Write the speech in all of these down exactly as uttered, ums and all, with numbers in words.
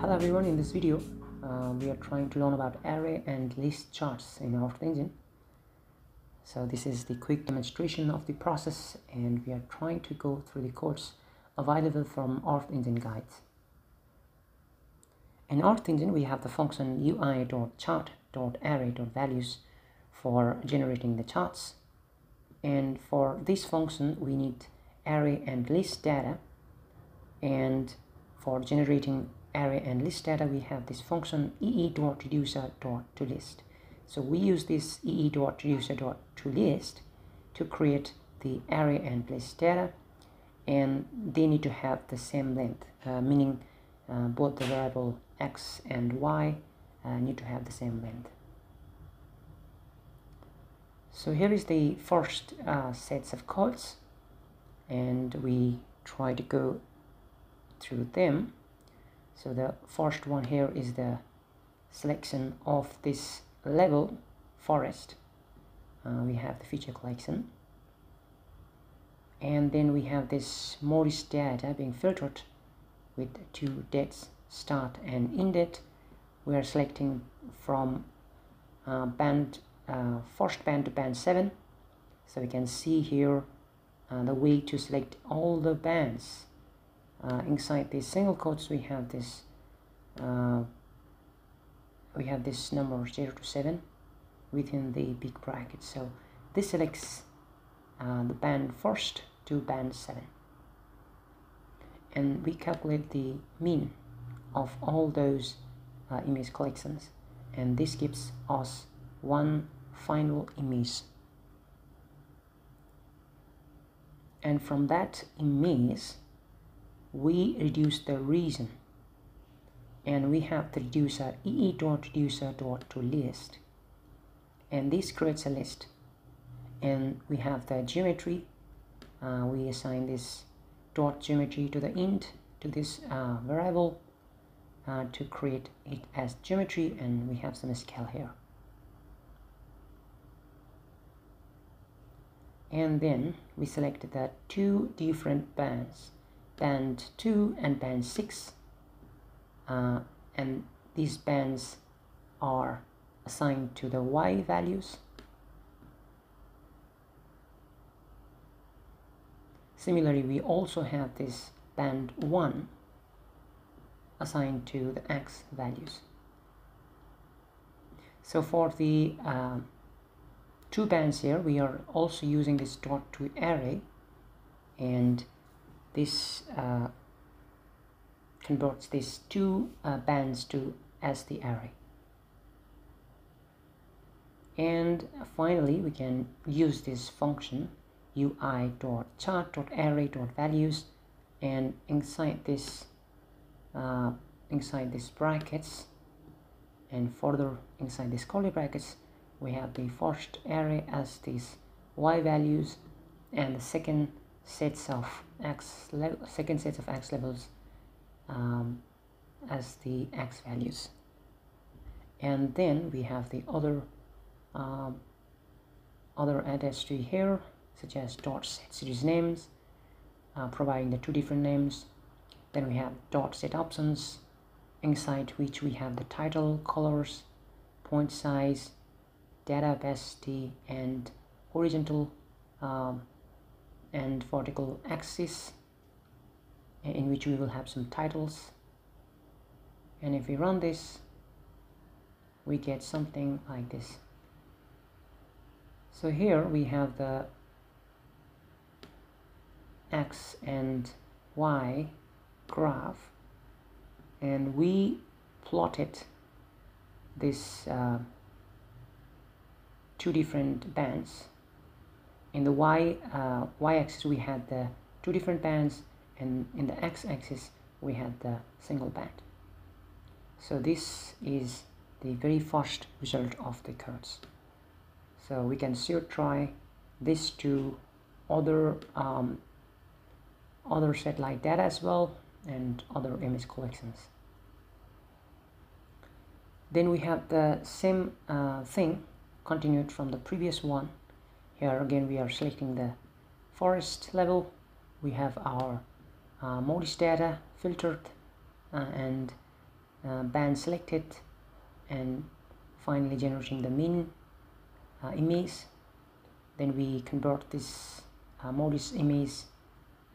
Hello everyone, in this video uh, we are trying to learn about array and list charts in Earth Engine. So this is the quick demonstration of the process, and we are trying to go through the codes available from Earth Engine guides. In Earth Engine we have the function u i dot chart dot array dot values for generating the charts, and for this function we need array and list data, and for generating array and list data we have this function ee dot reducer dot to list. So we use this ee dot reducer dot to list to create the array and list data, and they need to have the same length, uh, meaning uh, both the variable x and y uh, need to have the same length. So here is the first uh, sets of codes, and we try to go through them. So the first one here is the selection of this level forest. Uh, we have the feature collection, and then we have this MODIS data being filtered with two dates, start and end date. We are selecting from uh, band uh, first band to band seven. So we can see here uh, the way to select all the bands. Uh, inside these single quotes we have this uh, we have this number zero to seven within the big bracket, so this selects uh, the band first to band seven, and we calculate the mean of all those uh, image collections, and this gives us one final image, and from that image we reduce the region, and we have the reducer ee dot reducer dot to list, and this creates a list. And we have the geometry, uh, we assign this dot geometry to the end to this uh, variable uh, to create it as geometry, and we have some scale here. And then we select the two different bands, band two and band six, uh, and these bands are assigned to the y values. Similarly, we also have this band one assigned to the x values. So for the uh, two bands here we are also using this dot to array, and this uh, converts these two uh, bands to as the array. And finally we can use this function u i dot chart dot array dot values, and inside this uh, inside these brackets and further inside this curly brackets we have the first array as these y values, and the second sets of x level second sets of x levels um, as the x values, and then we have the other um, other attached to here, such as dot set series names, uh, providing the two different names. Then we have dot set options, inside which we have the title, colors, point size, data opacity, and horizontal um, and vertical axis, in which we will have some titles. And if we run this, we get something like this. So here we have the x and y graph, and we plotted this uh, two different bands. In the y uh, y-axis we had the two different bands, and in the x-axis we had the single band. So this is the very first result of the codes. So we can still try this to other um, other satellite data as well, and other image collections. Then we have the same uh, thing continued from the previous one. Here again we are selecting the forest level, we have our uh, MODIS data filtered, uh, and uh, band selected, and finally generating the min uh, image. Then we convert this uh, MODIS image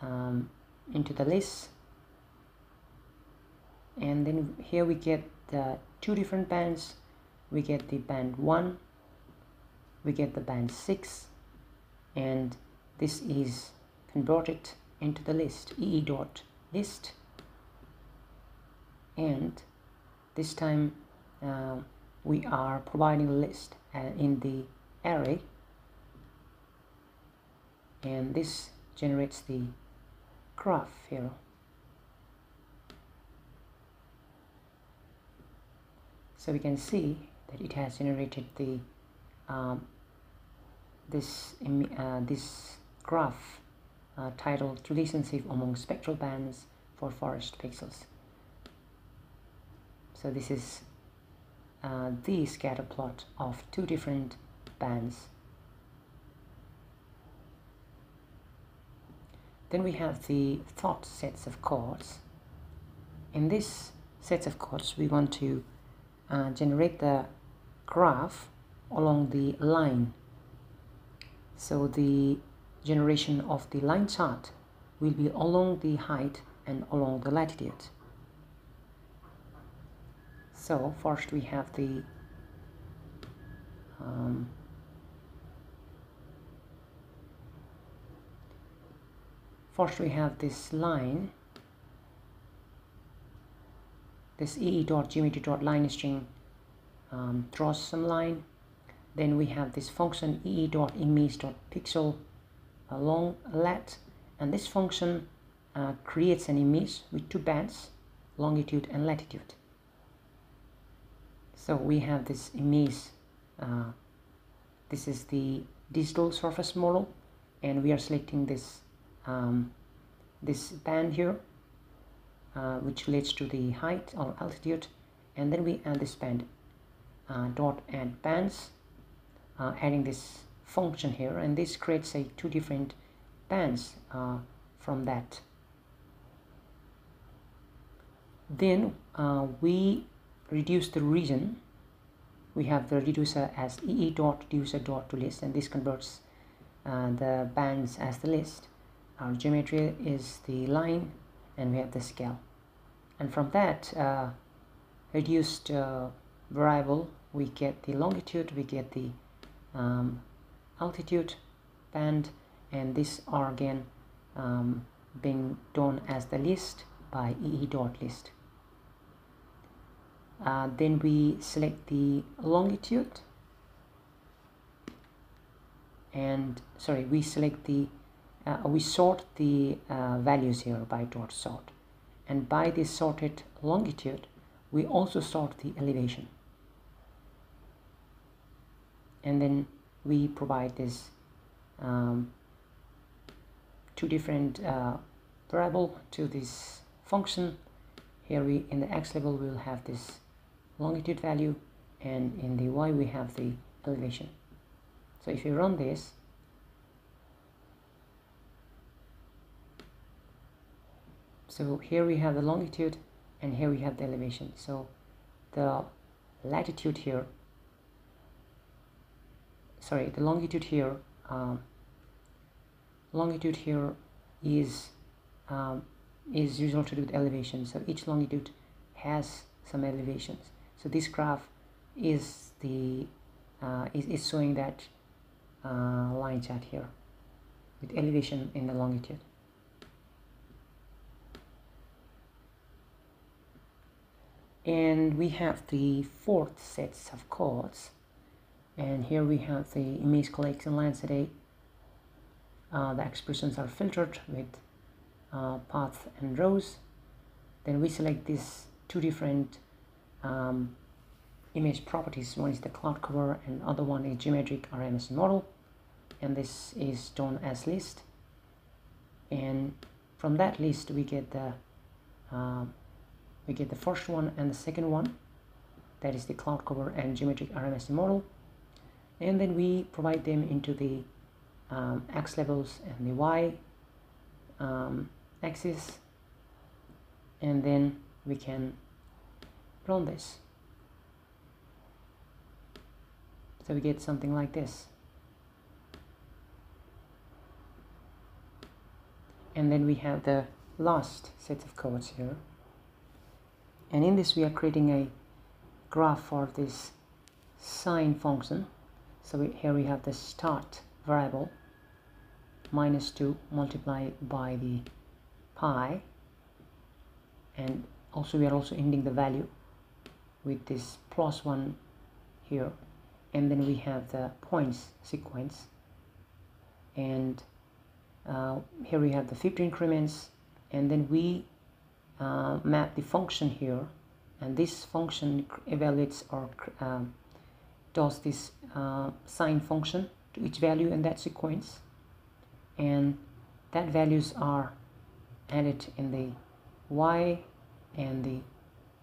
um, into the list, and then here we get the two different bands. We get the band one, we get the band six, and this is converted into the list ee.list. And this time uh, we are providing a list uh, in the array, and this generates the graph here. So we can see that it has generated the um, this uh, this graph uh, titled "Relationship Among Spectral Bands for Forest Pixels." So this is uh, the scatter plot of two different bands. Then we have the thought sets of chords. In this sets of chords, we want to uh, generate the graph along the line. So the generation of the line chart will be along the height and along the latitude. So first we have the um, First we have this line, this ee.Geometry.LineString um, draws some line. Then we have this function ee.image.pixel along lat, and this function uh, creates an image with two bands, longitude and latitude. So we have this image, uh, this is the digital surface model, and we are selecting this Um, this band here uh, which relates to the height or altitude, and then we add this band uh, dot add bands, uh, adding this function here, and this creates a two different bands uh, from that. Then uh, we reduce the region. We have the reducer as ee.reducer.toList, and this converts uh, the bands as the list. Our geometry is the line, and we have the scale, and from that uh, reduced uh, variable we get the longitude, we get the um, altitude band, and these are again um, being done as the list by ee.list. Uh, then we select the longitude, and sorry we select the Uh, we sort the uh, values here by dot sort, and by this sorted longitude we also sort the elevation, and then we provide this um, two different uh, variable to this function. Here we in the x level we will have this longitude value, and in the y we have the elevation. So if you run this, so here we have the longitude, and here we have the elevation. So the latitude here, sorry, the longitude here, um, longitude here is um, is resulted with elevation. So each longitude has some elevations. So this graph is the uh, is is showing that uh, line chart here with elevation in the longitude. And we have the fourth sets of chords, and here we have the image collection Landsat. Uh, the expressions are filtered with uh, path and rows. Then we select these two different um, image properties. One is the cloud cover, and other one is geometric R M S model, and this is done as list. And from that list we get the uh, we get the first one and the second one, that is the cloud cover and geometric R M S model, and then we provide them into the um, x levels and the y um, axis, and then we can Run this. So we get something like this. And then we have the last set of codes here. And in this we are creating a graph for this sine function. So we, here we have the start variable minus two multiplied by the pi, and also we are also ending the value with this plus one here, and then we have the points sequence, and uh, here we have the fifty increments, and then we uh, map the function here, and this function evaluates or um, does this uh, sine function to each value in that sequence, and that values are added in the y, and the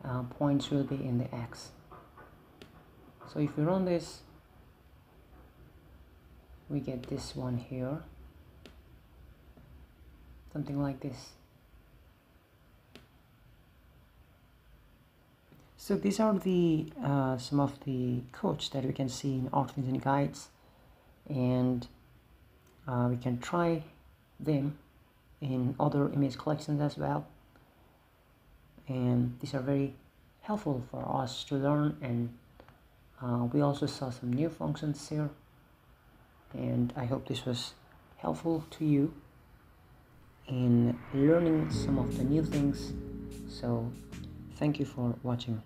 uh, points will be in the x. So if we run this, we get this one here, something like this. So these are the uh, some of the codes that we can see in Earth Engine guides, and uh, we can try them in other image collections as well. And these are very helpful for us to learn, and uh, we also saw some new functions here, and I hope this was helpful to you in learning some of the new things. So thank you for watching.